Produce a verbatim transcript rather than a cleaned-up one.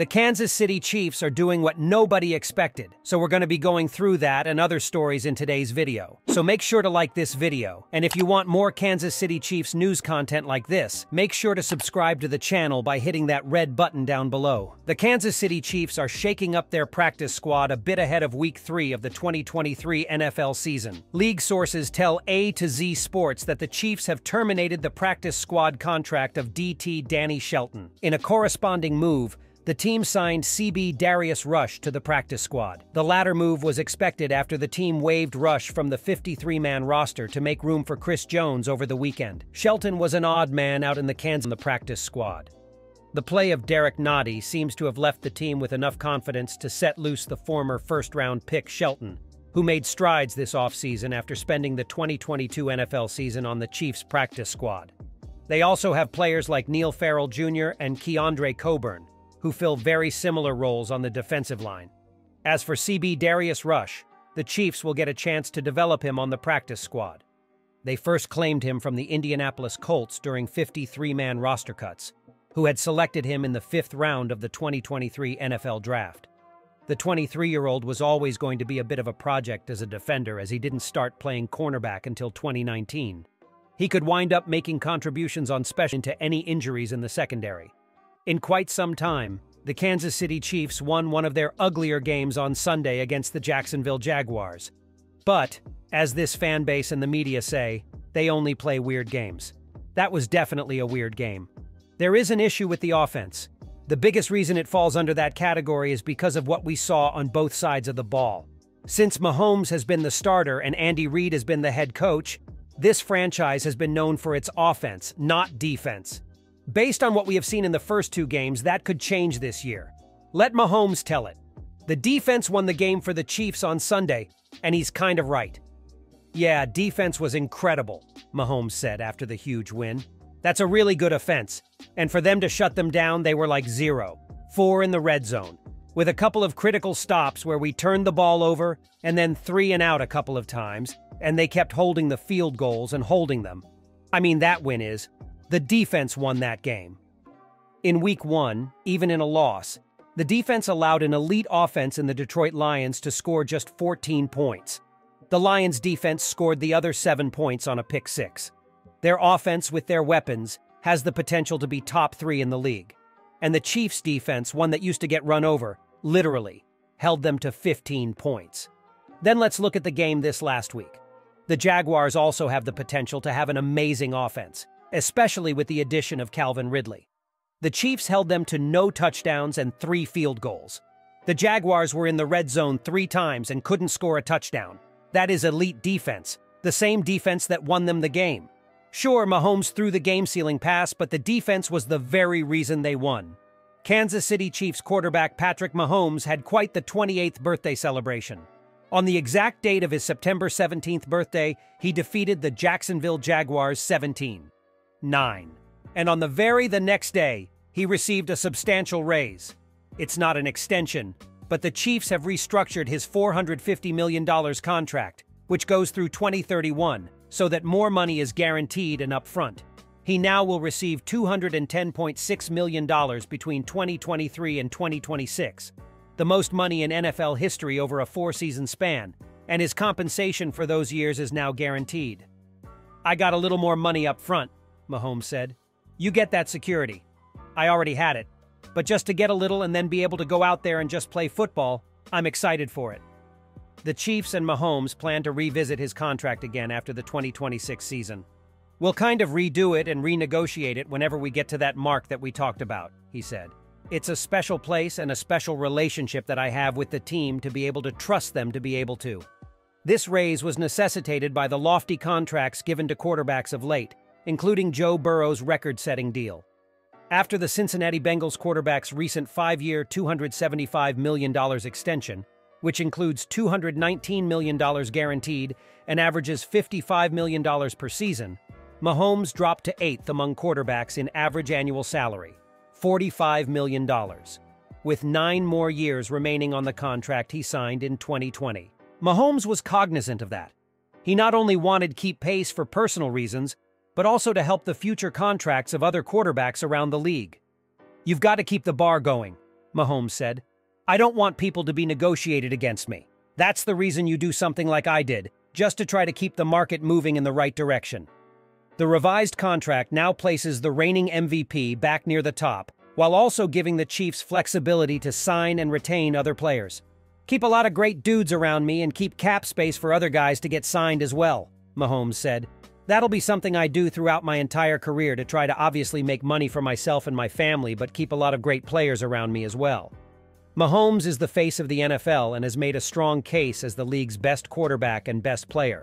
The Kansas City Chiefs are doing what nobody expected, so we're going to be going through that and other stories in today's video. So make sure to like this video, and if you want more Kansas City Chiefs news content like this, make sure to subscribe to the channel by hitting that red button down below. The Kansas City Chiefs are shaking up their practice squad a bit ahead of week three of the twenty twenty-three N F L season. League sources tell A to Z Sports that the Chiefs have terminated the practice squad contract of D T Danny Shelton. In a corresponding move, the team signed C B Darius Rush to the practice squad. The latter move was expected after the team waived Rush from the fifty-three man roster to make room for Chris Jones over the weekend. Shelton was an odd man out in the Kansas practice squad. The play of Derek Notti seems to have left the team with enough confidence to set loose the former first-round pick Shelton, who made strides this offseason after spending the twenty twenty-two N F L season on the Chiefs' practice squad. They also have players like Neil Farrell Junior and Keandre Coburn, who fill very similar roles on the defensive line. As for C B Darius Rush, the Chiefs will get a chance to develop him on the practice squad. They first claimed him from the Indianapolis Colts during fifty-three man roster cuts, who had selected him in the fifth round of the twenty twenty-three N F L Draft. The twenty-three year old was always going to be a bit of a project as a defender, as he didn't start playing cornerback until twenty nineteen. He could wind up making contributions on special into any injuries in the secondary. In quite some time, the Kansas City Chiefs won one of their uglier games on Sunday against the Jacksonville Jaguars. But, as this fan base and the media say, they only play weird games. That was definitely a weird game. There is an issue with the offense. The biggest reason it falls under that category is because of what we saw on both sides of the ball. Since Mahomes has been the starter and Andy Reid has been the head coach, this franchise has been known for its offense, not defense. Based on what we have seen in the first two games, that could change this year. Let Mahomes tell it. The defense won the game for the Chiefs on Sunday, and he's kind of right. "Yeah, defense was incredible," Mahomes said after the huge win. "That's a really good offense, and for them to shut them down, they were like zero, four in the red zone, with a couple of critical stops where we turned the ball over, and then three and out a couple of times, and they kept holding the field goals and holding them. I mean, that win is... the defense won that game." In week one, even in a loss, the defense allowed an elite offense in the Detroit Lions to score just fourteen points. The Lions' defense scored the other seven points on a pick six. Their offense, with their weapons, has the potential to be top three in the league. And the Chiefs' defense, one that used to get run over, literally, held them to fifteen points. Then let's look at the game this last week. The Jaguars also have the potential to have an amazing offense, especially with the addition of Calvin Ridley. The Chiefs held them to no touchdowns and three field goals. The Jaguars were in the red zone three times and couldn't score a touchdown. That is elite defense, the same defense that won them the game. Sure, Mahomes threw the game-sealing pass, but the defense was the very reason they won. Kansas City Chiefs quarterback Patrick Mahomes had quite the twenty-eighth birthday celebration. On the exact date of his September seventeenth birthday, he defeated the Jacksonville Jaguars seventeen nine, and on the very the next day, he received a substantial raise. It's not an extension, but the Chiefs have restructured his four hundred fifty million dollar contract, which goes through twenty thirty-one, so that more money is guaranteed and upfront. He now will receive two hundred ten point six million dollars between twenty twenty-three and twenty twenty-six, the most money in N F L history over a four-season span, and his compensation for those years is now guaranteed. "I got a little more money up front," Mahomes said. "You get that security. I already had it. But just to get a little and then be able to go out there and just play football, I'm excited for it." The Chiefs and Mahomes plan to revisit his contract again after the twenty twenty-six season. "We'll kind of redo it and renegotiate it whenever we get to that mark that we talked about," he said. "It's a special place and a special relationship that I have with the team to be able to trust them to be able to." This raise was necessitated by the lofty contracts given to quarterbacks of late, including Joe Burrow's record-setting deal. After the Cincinnati Bengals quarterback's recent five-year two hundred seventy-five million dollar extension, which includes two hundred nineteen million dollars guaranteed and averages fifty-five million dollars per season, Mahomes dropped to eighth among quarterbacks in average annual salary, forty-five million dollars, with nine more years remaining on the contract he signed in twenty twenty. Mahomes was cognizant of that. He not only wanted to keep pace for personal reasons, but also to help the future contracts of other quarterbacks around the league. "You've got to keep the bar going. Mahomes said. I don't want people to be negotiated against me. That's the reason you do something like I did, just to try to keep the market moving in the right direction. The revised contract now places the reigning M V P back near the top, while also giving the Chiefs flexibility to sign and retain other players. Keep a lot of great dudes around me and keep cap space for other guys to get signed as well, Mahomes said. That'll be something I do throughout my entire career to try to obviously make money for myself and my family, but keep a lot of great players around me as well. Mahomes is the face of the N F L and has made a strong case as the league's best quarterback and best player.